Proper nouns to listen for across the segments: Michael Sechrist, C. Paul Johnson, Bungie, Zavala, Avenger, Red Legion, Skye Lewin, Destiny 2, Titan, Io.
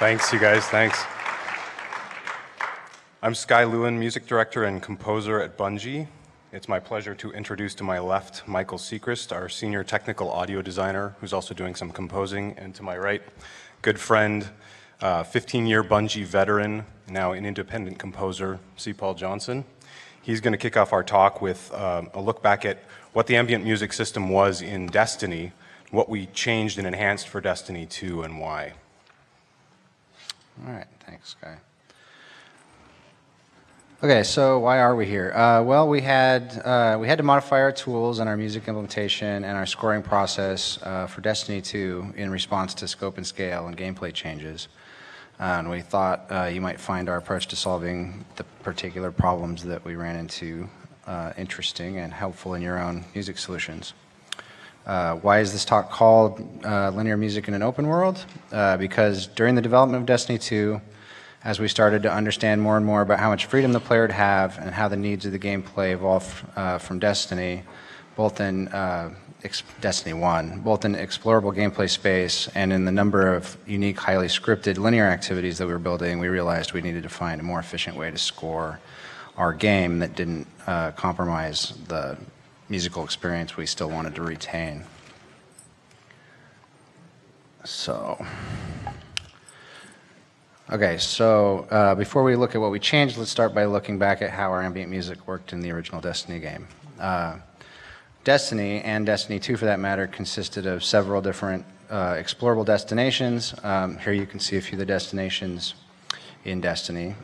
Thanks, you guys. Thanks. I'm Skye Lewin, music director and composer at Bungie. It's my pleasure to introduce to my left Michael Sechrist, our senior technical audio designer, who's also doing some composing, and to my right, good friend, 15-year Bungie veteran, now an independent composer, C. Paul Johnson. He's going to kick off our talk with a look back at what the ambient music system was in Destiny, what we changed and enhanced for Destiny 2, and why. All right, thanks, Guy. Okay, so why are we here? Well, we had to modify our tools and our music implementation and our scoring process for Destiny 2 in response to scope and scale and gameplay changes. And we thought you might find our approach to solving the particular problems that we ran into interesting and helpful in your own music solutions. Why is this talk called Linear Music in an Open World? Because during the development of Destiny 2, as we started to understand more and more about how much freedom the player would have and how the needs of the gameplay evolved from Destiny, both in Destiny 1, both in explorable gameplay space and in the number of unique, highly scripted linear activities that we were building, we realized we needed to find a more efficient way to score our game that didn't compromise the musical experience we still wanted to retain. So, okay, so before we look at what we changed, let's start by looking back at how our ambient music worked in the original Destiny game. Destiny, and Destiny 2 for that matter, consisted of several different explorable destinations. Here you can see a few of the destinations in Destiny.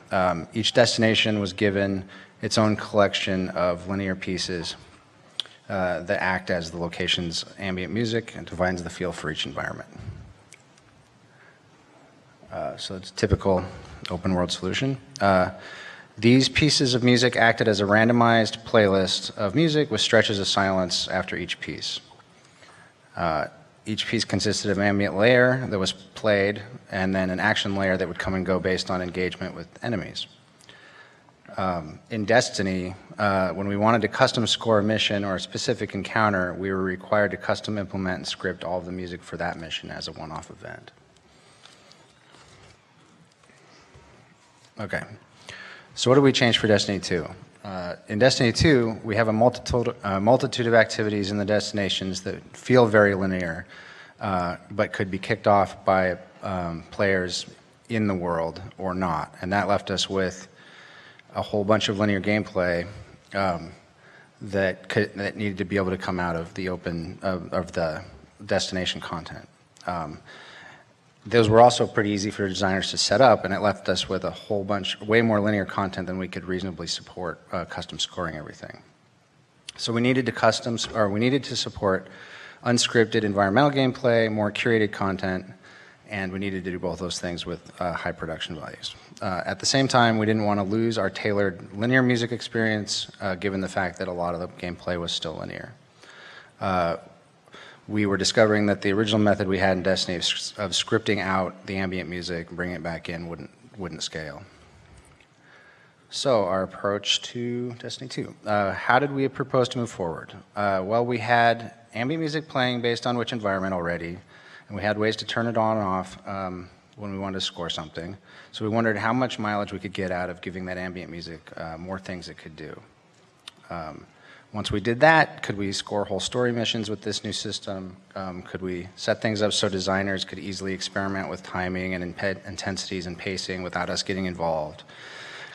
Each destination was given its own collection of linear pieces that act as the location's ambient music and defines the feel for each environment. So it's a typical open world solution. These pieces of music acted as a randomized playlist of music with stretches of silence after each piece. Each piece consisted of an ambient layer that was played and then an action layer that would come and go based on engagement with enemies. In Destiny, when we wanted to custom score a mission or a specific encounter, we were required to custom implement and script all of the music for that mission as a one-off event. Okay. So what did we change for Destiny 2? In Destiny 2, we have a multitude of activities in the destinations that feel very linear, but could be kicked off by players in the world or not. And that left us with a whole bunch of linear gameplay that needed to be able to come out of the open, of the destination content. Those were also pretty easy for designers to set up, and it left us with a whole bunch, way more linear content than we could reasonably support custom scoring everything. So we needed to support unscripted environmental gameplay, more curated content, and we needed to do both those things with high production values. At the same time, we didn't want to lose our tailored linear music experience, given the fact that a lot of the gameplay was still linear. We were discovering that the original method we had in Destiny of scripting out the ambient music and bringing it back in wouldn't scale. So our approach to Destiny 2. How did we propose to move forward? Well, we had ambient music playing based on which environment already, and we had ways to turn it on and off when we wanted to score something. So we wondered how much mileage we could get out of giving that ambient music more things it could do. Once we did that, could we score whole story missions with this new system? Could we set things up so designers could easily experiment with timing and intensities and pacing without us getting involved?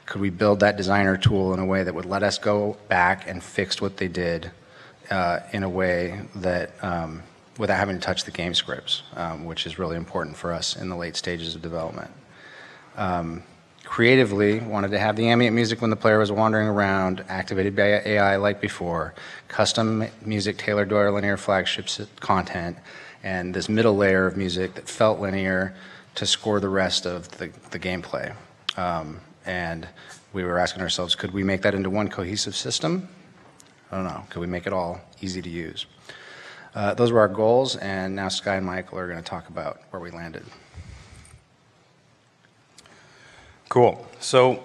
Could we build that designer tool in a way that would let us go back and fix what they did in a way that, without having to touch the game scripts, which is really important for us in the late stages of development? Creatively, wanted to have the ambient music when the player was wandering around, activated by AI like before, custom music tailored to our linear flagship content, and this middle layer of music that felt linear to score the rest of the gameplay. And we were asking ourselves, could we make that into one cohesive system? I don't know. Could we make it all easy to use? Those were our goals, and now Skye and Michael are going to talk about where we landed. Cool. So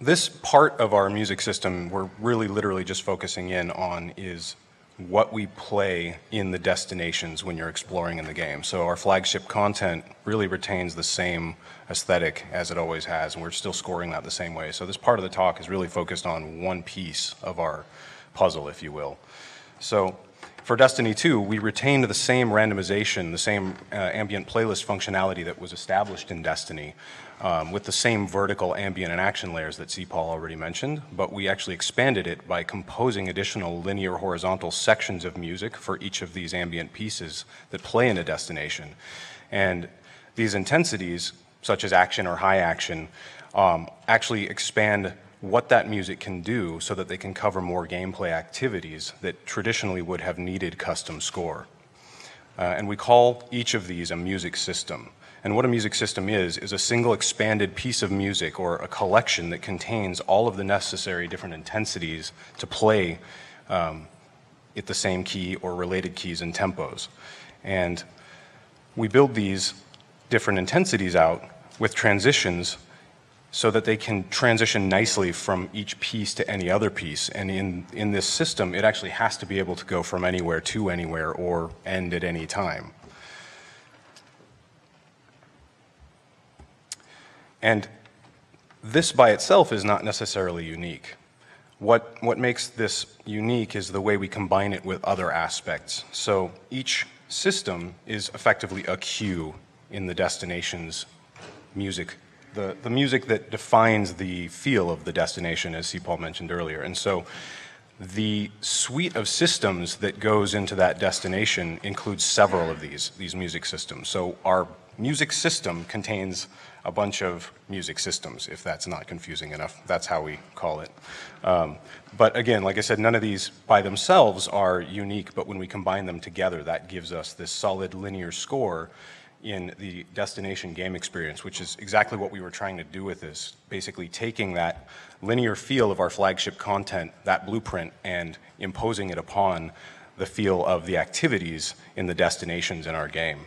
this part of our music system we're really literally just focusing in on is what we play in the destinations when you're exploring in the game. So our flagship content really retains the same aesthetic as it always has, and we're still scoring that the same way. So this part of the talk is really focused on one piece of our puzzle, if you will. So for Destiny 2, we retained the same randomization, the same ambient playlist functionality that was established in Destiny, with the same vertical, ambient, and action layers that C. Paul already mentioned, but we actually expanded it by composing additional linear horizontal sections of music for each of these ambient pieces that play in a destination. And these intensities, such as action or high action, actually expand what that music can do so that they can cover more gameplay activities that traditionally would have needed custom score. And we call each of these a music system. And what a music system is a single expanded piece of music or a collection that contains all of the necessary different intensities to play at the same key or related keys and tempos. And we build these different intensities out with transitions so that they can transition nicely from each piece to any other piece. And in this system, it actually has to be able to go from anywhere to anywhere or end at any time. And this by itself is not necessarily unique. What makes this unique is the way we combine it with other aspects. So each system is effectively a cue in the destination's music. The music that defines the feel of the destination, as C. Paul mentioned earlier. And so the suite of systems that goes into that destination includes several of these music systems. So our music system contains a bunch of music systems, if that's not confusing enough. That's how we call it. But again, like I said, none of these by themselves are unique, but when we combine them together, that gives us this solid linear score in the destination game experience, which is exactly what we were trying to do with this, basically taking that linear feel of our flagship content, that blueprint, and imposing it upon the feel of the activities in the destinations in our game.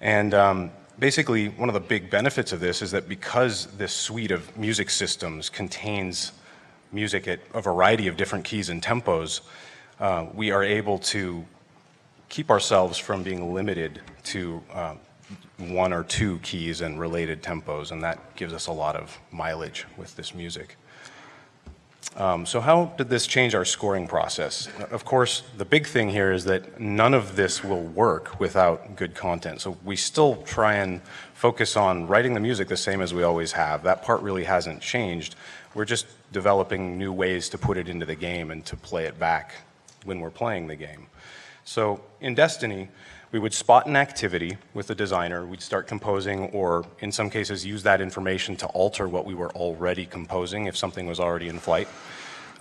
And basically, one of the big benefits of this is that because this suite of music systems contains music at a variety of different keys and tempos, we are able to keep ourselves from being limited to one or two keys and related tempos, and that gives us a lot of mileage with this music. So how did this change our scoring process? Of course, the big thing here is that none of this will work without good content. So we still try and focus on writing the music the same as we always have. That part really hasn't changed. We're just developing new ways to put it into the game and to play it back when we're playing the game. So in Destiny, we would spot an activity with the designer. We'd start composing, or in some cases use that information to alter what we were already composing if something was already in flight.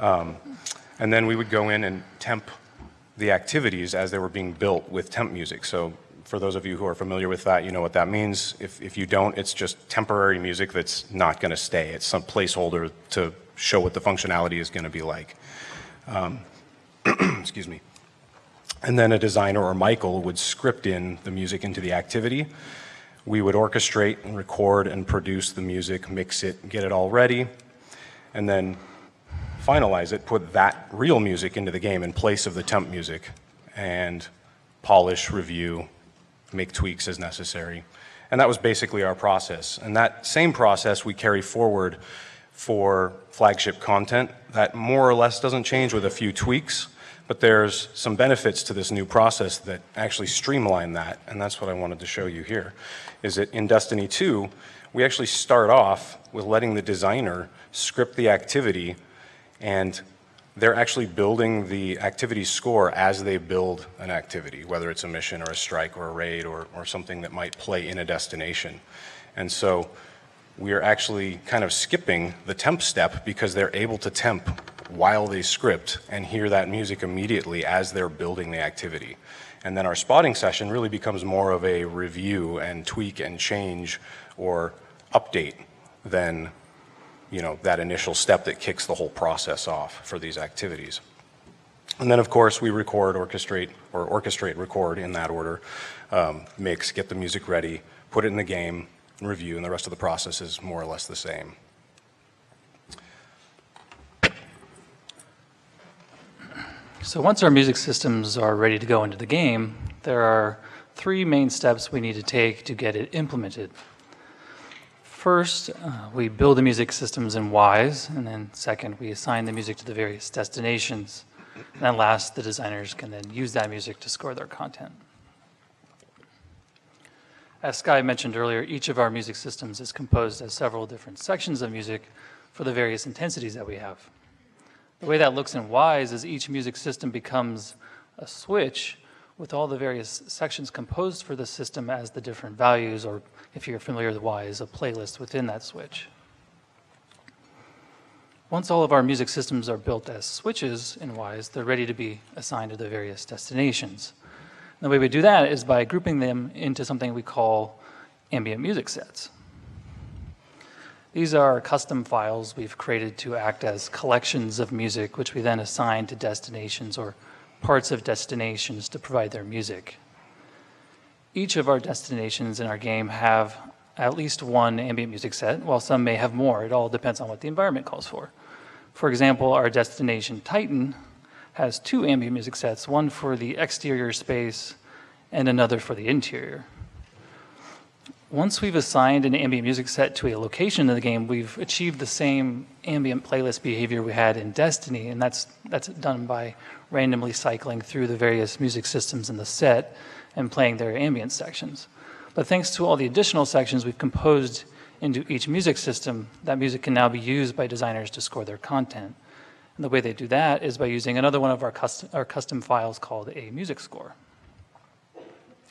And then we would go in and temp the activities as they were being built with temp music. So for those of you who are familiar with that, you know what that means. If you don't, it's just temporary music that's not going to stay. It's some placeholder to show what the functionality is going to be like. Excuse me. And then a designer or Michael would script in the music into the activity. We would orchestrate and record and produce the music, mix it, get it all ready, and then finalize it, put that real music into the game in place of the temp music, and polish, review, make tweaks as necessary. And that was basically our process. And that same process we carry forward for flagship content. That more or less doesn't change with a few tweaks. But there's some benefits to this new process that actually streamline that, and that's what I wanted to show you here, is that in Destiny 2, we actually start off with letting the designer script the activity, and they're actually building the activity score as they build an activity, whether it's a mission or a strike or a raid or something that might play in a destination. And so we are actually kind of skipping the temp step because they're able to temp while they script and hear that music immediately as they're building the activity. And then our spotting session really becomes more of a review and tweak and change or update than, you know, that initial step that kicks the whole process off for these activities. And then, of course, we record, orchestrate, record in that order, mix, get the music ready, put it in the game, review, and the rest of the process is more or less the same. So once our music systems are ready to go into the game, there are three main steps we need to take to get it implemented. First, we build the music systems in Wise, and then second, we assign the music to the various destinations. And then last, the designers can then use that music to score their content. As Skye mentioned earlier, each of our music systems is composed of several different sections of music for the various intensities that we have. The way that looks in Wise is each music system becomes a switch with all the various sections composed for the system as the different values, or if you're familiar with Wise, a playlist within that switch. Once all of our music systems are built as switches in Wise, they're ready to be assigned to the various destinations. And the way we do that is by grouping them into something we call ambient music sets. These are custom files we've created to act as collections of music, which we then assign to destinations or parts of destinations to provide their music. Each of our destinations in our game have at least one ambient music set, while some may have more. It all depends on what the environment calls for. For example, our destination Titan has two ambient music sets, one for the exterior space and another for the interior. Once we've assigned an ambient music set to a location in the game, we've achieved the same ambient playlist behavior we had in Destiny, and that's done by randomly cycling through the various music systems in the set and playing their ambient sections. But thanks to all the additional sections we've composed into each music system, that music can now be used by designers to score their content. And the way they do that is by using another one of our custom files called a music score.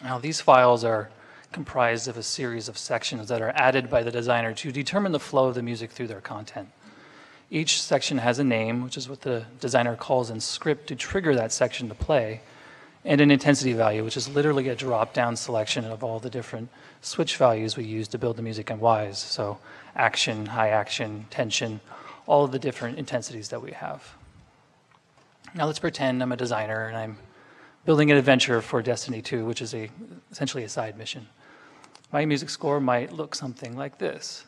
Now, these files are comprised of a series of sections that are added by the designer to determine the flow of the music through their content. Each section has a name, which is what the designer calls in script to trigger that section to play, and an intensity value, which is literally a drop-down selection of all the different switch values we use to build the music in Wise. So action, high action, tension, all of the different intensities that we have. Now let's pretend I'm a designer and I'm building an adventure for Destiny 2, which is essentially a side mission. My music score might look something like this.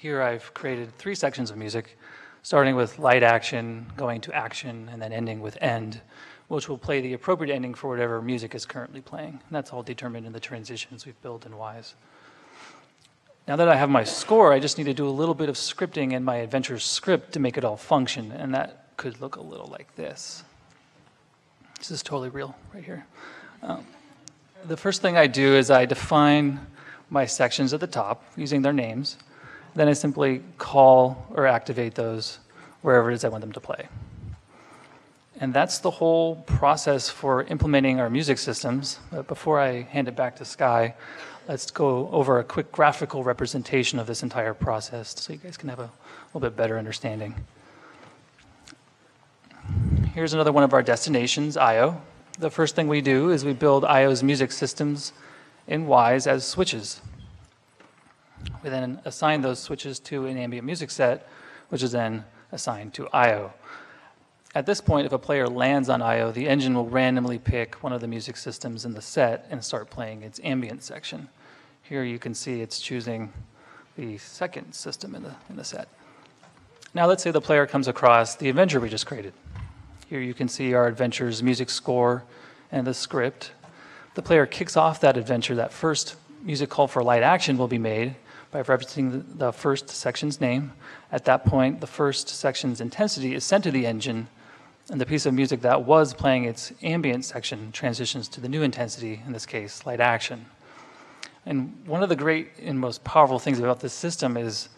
Here I've created three sections of music, starting with light action, going to action, and then ending with end, which will play the appropriate ending for whatever music is currently playing. And that's all determined in the transitions we've built in Wise. Now that I have my score, I just need to do a little bit of scripting in my adventure script to make it all function, and that could look a little like this. This is totally real right here. The first thing I do is I define my sections at the top using their names. Then I simply call or activate those wherever it is I want them to play. And that's the whole process for implementing our music systems. But before I hand it back to Skye, let's go over a quick graphical representation of this entire process so you guys can have a little bit better understanding. Here's another one of our destinations, Io. The first thing we do is we build Io's music systems in Wise as switches. We then assign those switches to an ambient music set, which is then assigned to Io. At this point, if a player lands on Io, the engine will randomly pick one of the music systems in the set and start playing its ambient section. Here you can see it's choosing the second system in the set. Now let's say the player comes across the Avenger we just created. Here you can see our adventure's music score and the script. The player kicks off that adventure. That first music call for light action will be made by referencing the first section's name. At that point, the first section's intensity is sent to the engine, and the piece of music that was playing its ambient section transitions to the new intensity, in this case, light action. And one of the great and most powerful things about this system is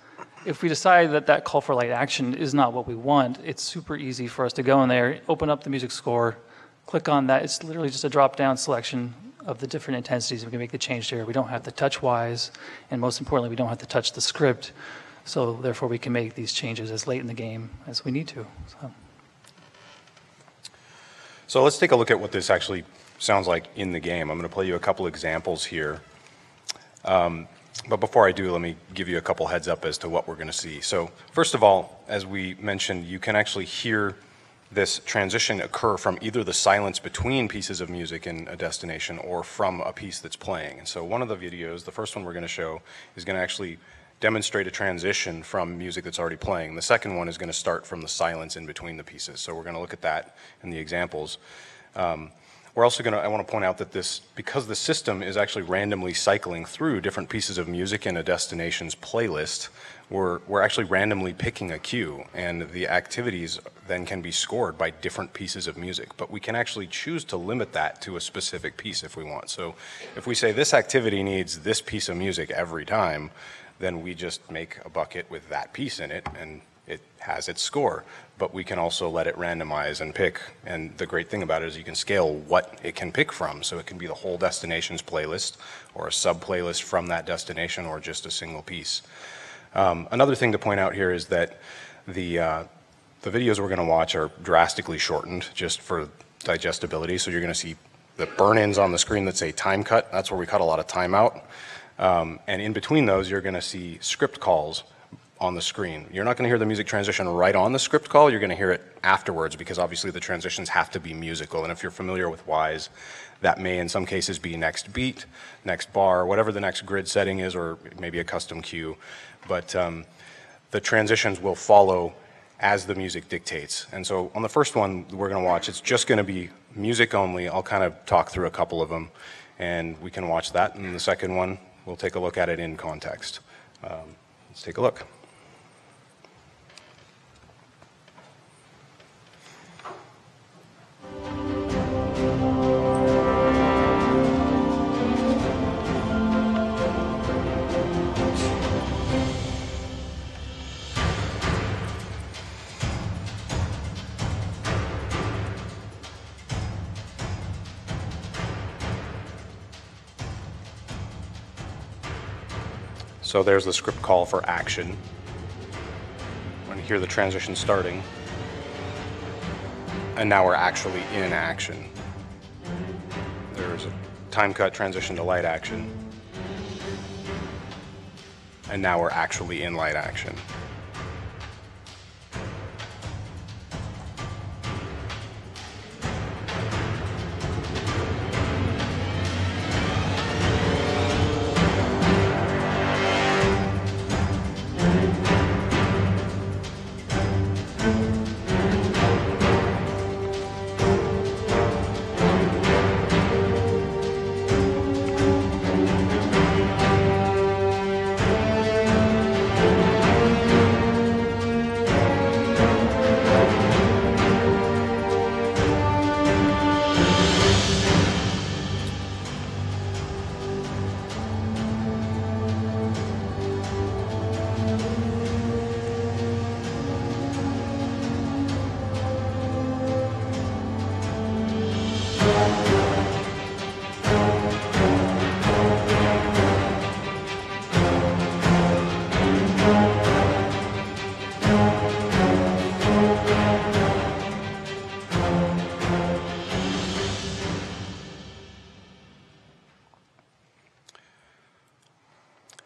if we decide that that call for light action is not what we want, it's super easy for us to go in there, open up the music score, click on that. It's literally just a drop-down selection of the different intensities. We can make the change there. We don't have to touch Wise, and most importantly, we don't have to touch the script. So therefore, we can make these changes as late in the game as we need to. So let's take a look at what this actually sounds like in the game. I'm going to play you a couple examples here. But before I do, let me give you a couple heads up as to what we're going to see. So first of all, as we mentioned, you can actually hear this transition occur from either the silence between pieces of music in a destination or from a piece that's playing. And so one of the videos, the first one we're going to show, is going to actually demonstrate a transition from music that's already playing. The second one is going to start from the silence in between the pieces. So we're going to look at that in the examples. We're also going to, I want to point out that this, because the system is actually randomly cycling through different pieces of music in a destination's playlist, we're actually randomly picking a cue, and the activities then can be scored by different pieces of music. But we can actually choose to limit that to a specific piece if we want. So if we say this activity needs this piece of music every time, then we just make a bucket with that piece in it, and it has its score, but we can also let it randomize and pick. And the great thing about it is you can scale what it can pick from. So it can be the whole destination's playlist or a sub-playlist from that destination or just a single piece. Another thing to point out here is that the videos we're going to watch are drastically shortened just for digestibility. So you're going to see the burn-ins on the screen that say time cut. That's where we cut a lot of time out. And in between those, you're going to see script calls on the screen. You're not going to hear the music transition right on the script call. You're going to hear it afterwards, because obviously the transitions have to be musical. And if you're familiar with Wise, that may in some cases be next beat, next bar, whatever the next grid setting is, or maybe a custom cue. But the transitions will follow as the music dictates. And so on the first one we're going to watch, it's just going to be music only. I'll kind of talk through a couple of them, and we can watch that. And the second one, we'll take a look at it in context. Let's take a look. So there's the script call for action. When you hear the transition starting, and now we're actually in action. There's a time cut, transition to light action, and now we're actually in light action.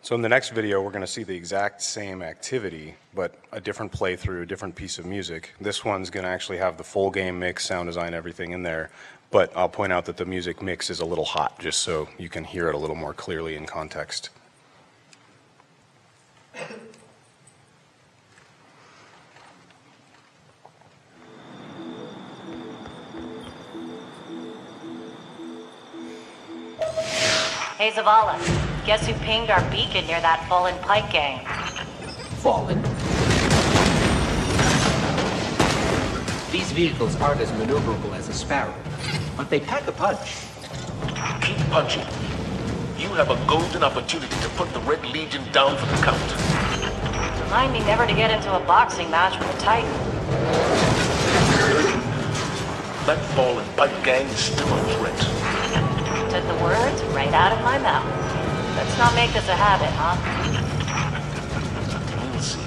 So in the next video, we're going to see the exact same activity, but a different playthrough, a different piece of music. This one's going to actually have the full game mix, sound design, everything in there. But I'll point out that the music mix is a little hot, just so you can hear it a little more clearly in context. Hey, Zavala. Guess who pinged our beacon near that Fallen Pike gang? Fallen? These vehicles aren't as maneuverable as a sparrow, but they pack a punch. Keep punching. You have a golden opportunity to put the Red Legion down for the count. Remind me never to get into a boxing match with a Titan. That Fallen Pike gang is still a threat. Took the words right out of my mouth. Let's not make this a habit, huh? We'll see.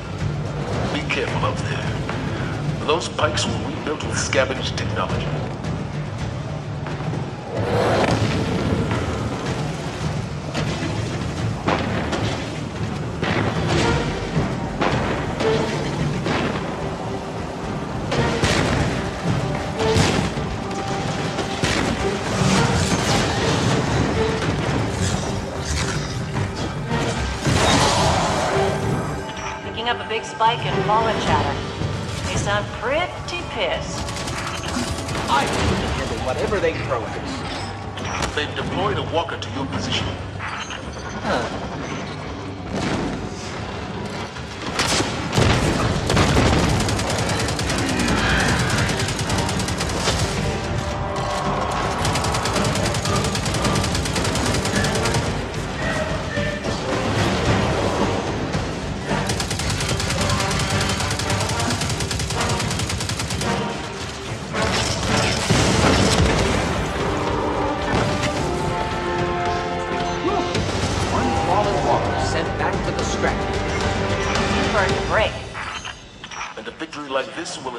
Be careful out there. Those pikes were rebuilt with scavenged technology. up a big spike in fallen chatter. They sound pretty pissed. I think we can handle whatever they throw at us. They've deployed a walker to your position. Huh.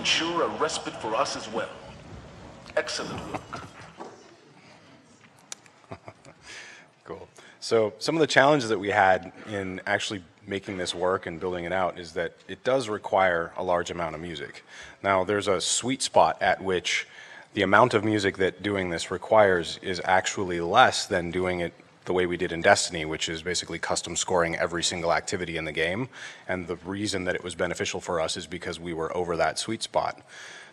Ensure a respite for us as well. Excellent work. Cool. So some of the challenges that we had in actually making this work and building it out is that it does require a large amount of music. Now, there's a sweet spot at which the amount of music that doing this requires is actually less than doing it the way we did in Destiny, which is basically custom scoring every single activity in the game. And the reason that it was beneficial for us is because we were over that sweet spot.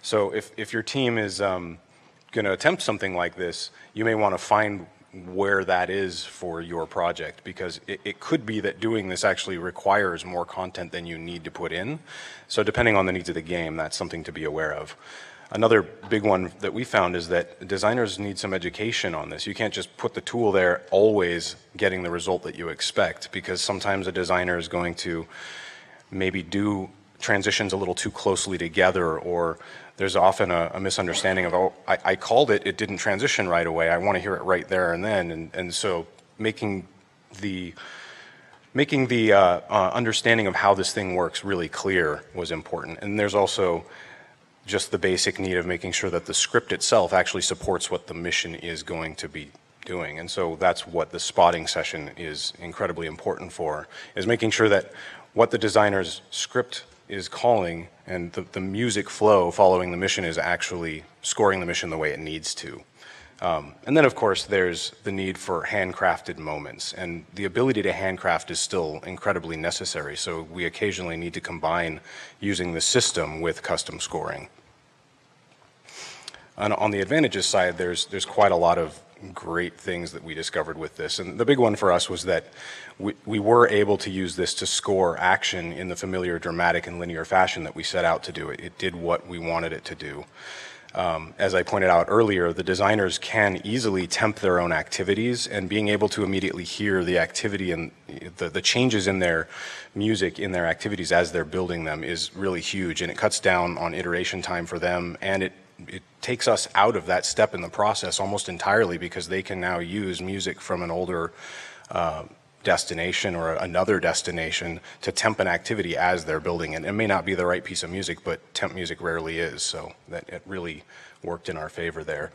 So if your team is going to attempt something like this, you may want to find where that is for your project, because it could be that doing this actually requires more content than you need to put in. So depending on the needs of the game, that's something to be aware of. Another big one that we found is that designers need some education on this. You can't just put the tool there always getting the result that you expect, because sometimes a designer is going to maybe do transitions a little too closely together, or there's often a misunderstanding of, oh, I called it, it didn't transition right away, I want to hear it right there and then. And so making the understanding of how this thing works really clear was important. And there's also just the basic need of making sure that the script itself actually supports what the mission is going to be doing. And so that's what the spotting session is incredibly important for, is making sure that what the designer's script is calling and the music flow following the mission is actually scoring the mission the way it needs to. And then, of course, there's the need for handcrafted moments. And the ability to handcraft is still incredibly necessary, so we occasionally need to combine using the system with custom scoring. And on the advantages side, there's quite a lot of great things that we discovered with this. And the big one for us was that we were able to use this to score action in the familiar, dramatic, and linear fashion that we set out to do. It did what we wanted it to do. As I pointed out earlier, the designers can easily temp their own activities, and being able to immediately hear the activity and the changes in their music, in their activities as they're building them is really huge, and it cuts down on iteration time for them, and it takes us out of that step in the process almost entirely, because they can now use music from an older destination or another destination to temp an activity as they're building it. It may not be the right piece of music, but temp music rarely is, so that it really worked in our favor there.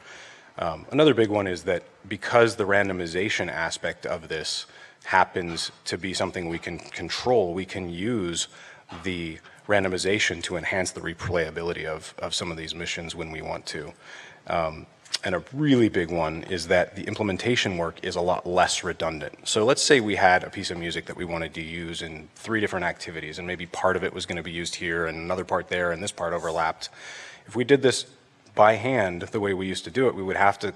Another big one is that because the randomization aspect of this happens to be something we can control, we can use the randomization to enhance the replayability of some of these missions when we want to. And a really big one is that the implementation work is a lot less redundant. So let's say we had a piece of music that we wanted to use in 3 different activities, and maybe part of it was going to be used here and another part there and this part overlapped. If we did this by hand the way we used to do it, we would have to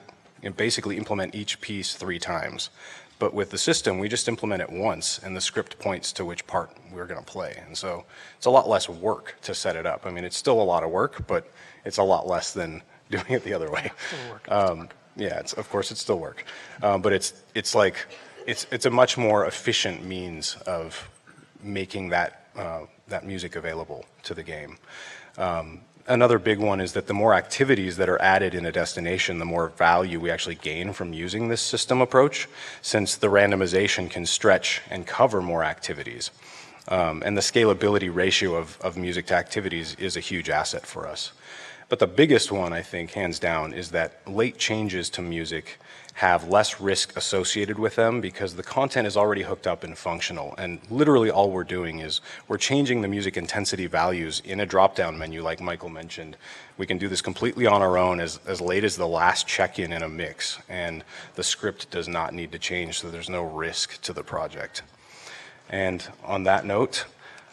basically implement each piece 3 times. But with the system, we just implement it once, and the script points to which part we're going to play. And so it's a lot less work to set it up. I mean, it's still a lot of work, but it's a lot less than doing it the other way. Yeah, of course it's still work, but it's a much more efficient means of making that music available to the game. Another big one is that the more activities that are added in a destination, the more value we actually gain from using this system approach, since the randomization can stretch and cover more activities. And the scalability ratio of music to activities is a huge asset for us. But the biggest one, I think, hands down, is that late changes to music have less risk associated with them, because the content is already hooked up and functional. And literally all we're doing is we're changing the music intensity values in a drop-down menu, like Michael mentioned. We can do this completely on our own as late as the last check-in in a mix. And the script does not need to change, so there's no risk to the project. And on that note,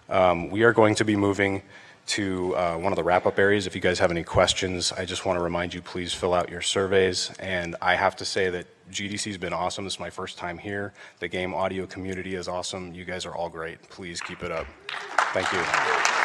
We are going to be moving to one of the wrap-up areas. If you guys have any questions, I just want to remind you, please fill out your surveys. And I have to say that GDC's been awesome. This is my first time here. The game audio community is awesome. You guys are all great. Please keep it up. Thank you.